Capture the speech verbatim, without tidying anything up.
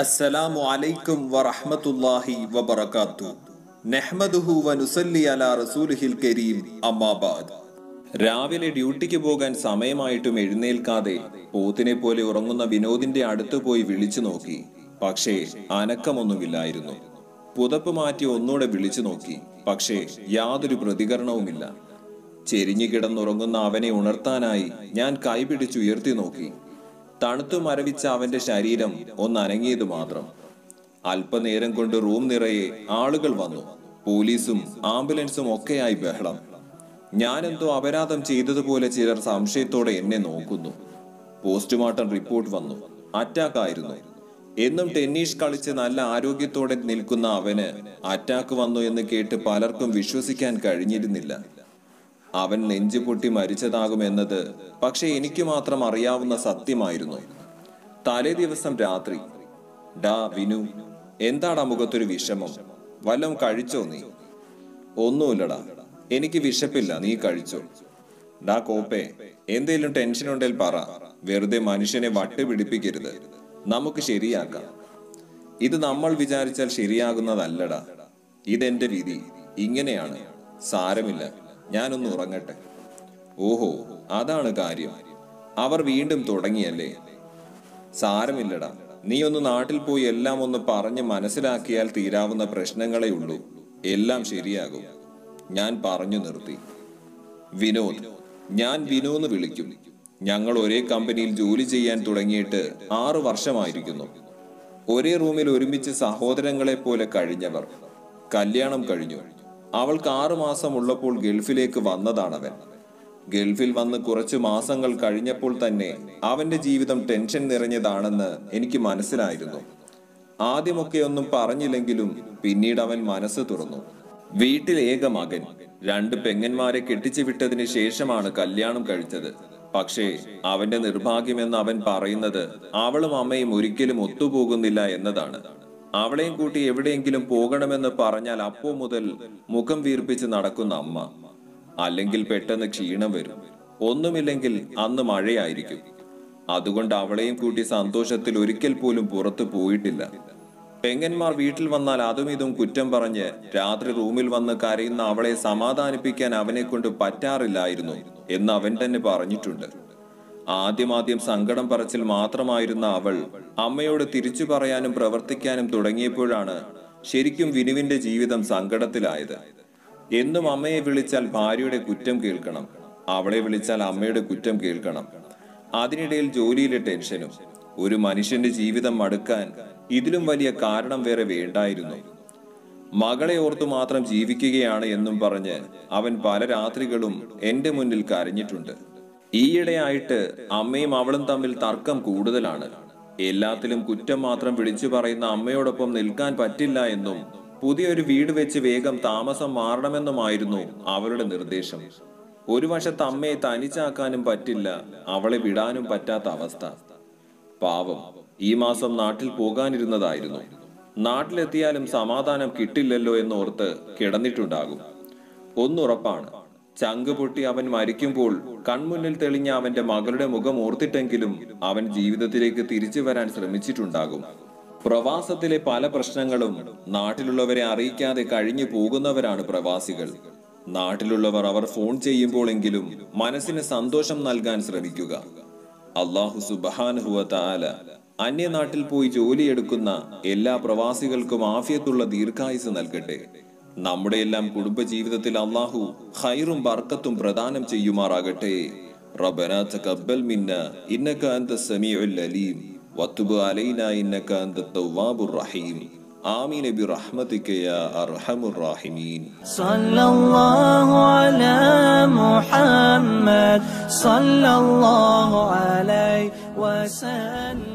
Assalamu alaikum wa rahmatullahi wa barakatuh. Nehmaduhu wa nusalli ala rasulihil kareem amma baad. രാവിലെ ഡ്യൂട്ടിക്ക് പോകാൻ സമയമായിട്ടും എഴുന്നേൽക്കാതെ പോത്തിനെ പോലെ ഉറങ്ങുന്ന വിനോദിന്റെ അടുത്ത് പോയി വിളിച്ചു നോക്കി. പക്ഷേ അനക്കമൊന്നുമില്ലായിരുന്നു. പുതപ്പ് മാറ്റി ഒന്നുകൂടെ വിളിച്ചു നോക്കി. പക്ഷേ യാതൊരു പ്രതികരണവുമില്ല. ചെരിഞ്ഞു കിടന്നുറങ്ങുന്ന അവനെ ഉണർത്താനായി ഞാൻ കൈപിടിച്ചുയർത്തി നോക്കി. തണുത്തു മരവിച്ച അവന്റെ ശരീരം ഒന്നനങ്ങിയത് മാത്രം. അല്പനേരം കൊണ്ട് റൂം നിറയെ ആളുകൾ വന്നു. പോലീസും ആംബുലൻസും ഒക്കെയായി ബഹളം. ഞാനെന്തോ അപരാധം ചെയ്തതുപോലെ ചിലർ സംശയത്തോടെ എന്നെ നോക്കുന്നു. പോസ്റ്റ്മോർട്ടം റിപ്പോർട്ട് വന്നു. അറ്റാക്ക് ആയിരുന്നു. എന്നും ടെന്നീഷ് കളിച്ച് നല്ല ആരോഗ്യത്തോടെ നിൽക്കുന്ന അവന് അറ്റാക്ക് വന്നു എന്ന് കേട്ട് പലർക്കും വിശ്വസിക്കാൻ കഴിഞ്ഞിരുന്നില്ല. അവൻ നെഞ്ചു പൊട്ടി മരിച്ചതാകുമെന്നത് പക്ഷെ എനിക്ക് മാത്രം അറിയാവുന്ന സത്യമായിരുന്നു. തലേ ദിവസം രാത്രി, "ഡാ വിനു, എന്താടാ മുഖത്തൊരു വിഷമം? വല്ലതും കഴിച്ചോ നീ?" "ഒന്നുമില്ലടാ, എനിക്ക് വിശപ്പില്ല, നീ കഴിച്ചോ?" "ഡാ കോപ്പേ, എന്തേലും ടെൻഷൻ ഉണ്ടെങ്കിൽ പറ. വെറുതെ മനുഷ്യനെ വട്ട് പിടിപ്പിക്കരുത്, നമുക്ക് ശരിയാക്കാം." "ഇത് നമ്മൾ വിചാരിച്ചാൽ ശരിയാകുന്നതല്ലടാ, ഇതെന്റെ വിധി, ഇങ്ങനെയാണ്. സാരമില്ല, ഞാനൊന്ന് ഉറങ്ങട്ടെ." "ഓഹോ, അതാണ് കാര്യം. അവർ വീണ്ടും തുടങ്ങിയല്ലേ?" "സാരമില്ലടാ, നീ ഒന്ന് നാട്ടിൽ പോയി എല്ലാം ഒന്ന് പറഞ്ഞ് മനസ്സിലാക്കിയാൽ തീരാവുന്ന പ്രശ്നങ്ങളേ ഉള്ളൂ, എല്ലാം ശരിയാകും." ഞാൻ പറഞ്ഞു നിർത്തി. "വിനോദ്, ഞാൻ വിനോന്ന് വിളിക്കും. ഞങ്ങൾ ഒരേ കമ്പനിയിൽ ജോലി ചെയ്യാൻ തുടങ്ങിയിട്ട് ആറു വർഷമായിരിക്കുന്നു. ഒരേ റൂമിൽ ഒരുമിച്ച് സഹോദരങ്ങളെ പോലെ കഴിഞ്ഞവർ. കല്യാണം കഴിഞ്ഞു. അവൾക്ക് ആറു മാസം ഉള്ളപ്പോൾ ഗൾഫിലേക്ക് വന്നതാണവൻ. ഗൾഫിൽ വന്ന് കുറച്ചു മാസങ്ങൾ കഴിഞ്ഞപ്പോൾ തന്നെ അവന്റെ ജീവിതം ടെൻഷൻ നിറഞ്ഞതാണെന്ന് എനിക്ക് മനസ്സിലായിരുന്നു. ആദ്യമൊക്കെ ഒന്നും പറഞ്ഞില്ലെങ്കിലും പിന്നീട് അവൻ മനസ്സ് തുറന്നു. വീട്ടിൽ ഏക മകൻ, രണ്ട് പെങ്ങന്മാരെ കെട്ടിച്ചു വിട്ടതിന് ശേഷമാണ് കല്യാണം കഴിച്ചത്. പക്ഷേ അവന്റെ നിർഭാഗ്യമെന്ന് അവൻ പറയുന്നത് അവളും അമ്മയും ഒരിക്കലും ഒത്തുപോകുന്നില്ല എന്നതാണ്. അവളെയും കൂട്ടി എവിടെയെങ്കിലും പോകണമെന്ന് പറഞ്ഞാൽ അപ്പോ മുതൽ മുഖം വീർപ്പിച്ച് നടക്കുന്ന അമ്മ. അല്ലെങ്കിൽ പെട്ടെന്ന് ക്ഷീണം വരും, ഒന്നുമില്ലെങ്കിൽ അന്ന് മഴയായിരിക്കും. അതുകൊണ്ട് അവളെയും കൂട്ടി സന്തോഷത്തിൽ ഒരിക്കൽ പോലും പുറത്തു പോയിട്ടില്ല. പെങ്ങന്മാർ വീട്ടിൽ വന്നാൽ അതും ഇതും കുറ്റം പറഞ്ഞ് രാത്രി റൂമിൽ വന്ന് കരയുന്ന അവളെ സമാധാനിപ്പിക്കാൻ അവനെ കൊണ്ട് പറ്റാറില്ലായിരുന്നു എന്ന് അവൻ തന്നെ പറഞ്ഞിട്ടുണ്ട്. ആദ്യമാദ്യം സങ്കടം പറച്ചിൽ മാത്രമായിരുന്ന അവൾ അമ്മയോട് തിരിച്ചു പറയാനും പ്രവർത്തിക്കാനും തുടങ്ങിയപ്പോഴാണ് ശരിക്കും വിനുവിന്റെ ജീവിതം സങ്കടത്തിലായത്. എന്നും അമ്മയെ വിളിച്ചാൽ ഭാര്യയുടെ കുറ്റം കേൾക്കണം, അവളെ വിളിച്ചാൽ അമ്മയുടെ കുറ്റം കേൾക്കണം. അതിനിടയിൽ ജോലിയിലെ ടെൻഷനും. ഒരു മനുഷ്യന്റെ ജീവിതം മടുക്കാൻ ഇതിലും വലിയ കാരണം വേറെ വേണ്ടായിരുന്നു. മകളെ ഓർത്തു മാത്രം ജീവിക്കുകയാണ് എന്നും പറഞ്ഞ് അവൻ പല രാത്രികളും എന്റെ മുന്നിൽ കരഞ്ഞിട്ടുണ്ട്. ഈയിടെയായിട്ട് അമ്മയും അവളും തമ്മിൽ തർക്കം കൂടുതലാണ്. എല്ലാത്തിലും കുറ്റം മാത്രം വിളിച്ചു പറയുന്ന അമ്മയോടൊപ്പം നിൽക്കാൻ പറ്റില്ല എന്നും പുതിയൊരു വീട് വെച്ച് വേഗം താമസം മാറണമെന്നുമായിരുന്നു അവളുടെ നിർദ്ദേശം. ഒരു വശത്ത് അമ്മയെ തനിച്ചാക്കാനും പറ്റില്ല, അവളെ വിടാനും പറ്റാത്ത അവസ്ഥ. പാവം, ഈ മാസം നാട്ടിൽ പോകാനിരുന്നതായിരുന്നു. നാട്ടിലെത്തിയാലും സമാധാനം കിട്ടില്ലല്ലോ എന്നോർത്ത് കിടന്നിട്ടുണ്ടാകും. ഒന്നുറപ്പാണ്, ചങ്ക് പൊട്ടി അവൻ മരിക്കുമ്പോൾ കൺമുന്നിൽ തെളിഞ്ഞ അവന്റെ മകളുടെ മുഖം ഓർത്തിട്ടെങ്കിലും അവൻ ജീവിതത്തിലേക്ക് തിരിച്ചു വരാൻ ശ്രമിച്ചിട്ടുണ്ടാകും. പ്രവാസത്തിലെ പല പ്രശ്നങ്ങളും നാട്ടിലുള്ളവരെ അറിയിക്കാതെ കഴിഞ്ഞു പോകുന്നവരാണ് പ്രവാസികൾ. നാട്ടിലുള്ളവർ അവർ ഫോൺ ചെയ്യുമ്പോഴെങ്കിലും മനസ്സിന് സന്തോഷം നൽകാൻ ശ്രമിക്കുക. അല്ലാഹു സുബ്ഹാനഹു വ തആല അന്യനാട്ടിൽ പോയി ജോലിയെടുക്കുന്ന എല്ലാ പ്രവാസികൾക്കും ആഫിയത്തുള്ള ദീർഘായുസ് നൽകട്ടെ. നമ്മുടെ എല്ലാം കുടുംബജീവിതത്തിൽ അല്ലാഹു ഖൈറും ബർക്കത്തും പ്രദാനം ചെയ്യുമാറാകട്ടെ. റബ്ബനാ തഖബ്ബൽ മിന്നാ ഇന്നക അൻത സമീഉൽ അലീം വതുബ് അലൈനാ ഇന്നക അൻത തവ്വാബുർ റഹീം. ആമീൻ ബിറഹ്മതിക യാ അർഹമുർ റഹീമീൻ. സല്ലല്ലാഹു അലാ മുഹമ്മദ് സല്ലല്ലാഹു അലൈഹി വസല്ലം.